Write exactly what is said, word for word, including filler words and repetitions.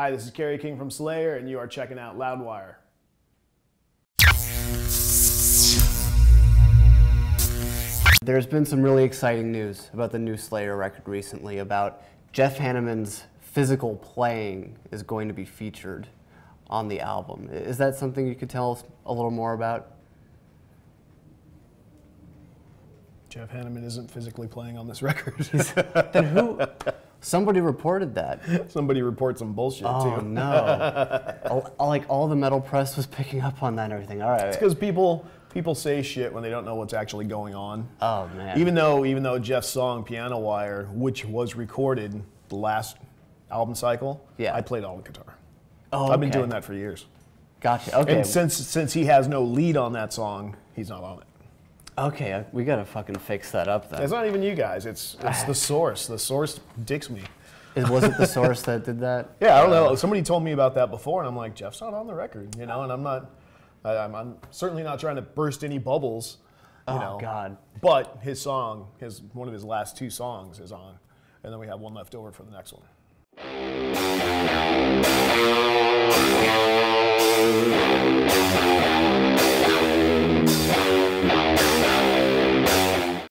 Hi, this is Kerry King from Slayer, and you are checking out Loudwire. There's been some really exciting news about the new Slayer record recently about Jeff Hanneman's physical playing is going to be featured on the album. Is that something you could tell us a little more about? Jeff Hanneman isn't physically playing on this record. Then who? Somebody reported that. Somebody reports some bullshit, oh, too. Oh, no. all, like, all the metal press was picking up on that and everything. All right. It's because people, people say shit when they don't know what's actually going on. Oh, man. Even though, even though Jeff's song, Piano Wire, which was recorded the last album cycle, yeah. I played all the guitar. Oh, okay. I've been doing that for years. Gotcha, okay. And since, since he has no lead on that song, he's not on it. Okay, we gotta fucking fix that up then. It's not even you guys, it's, it's the source. The source dicks me. Was it the source that did that? Yeah, I don't know. Somebody told me about that before, and I'm like, Jeff's not on the record, you know? And I'm not, I, I'm, I'm certainly not trying to burst any bubbles, you know? Oh, God. But his song, his, one of his last two songs is on, and then we have one left over for the next one.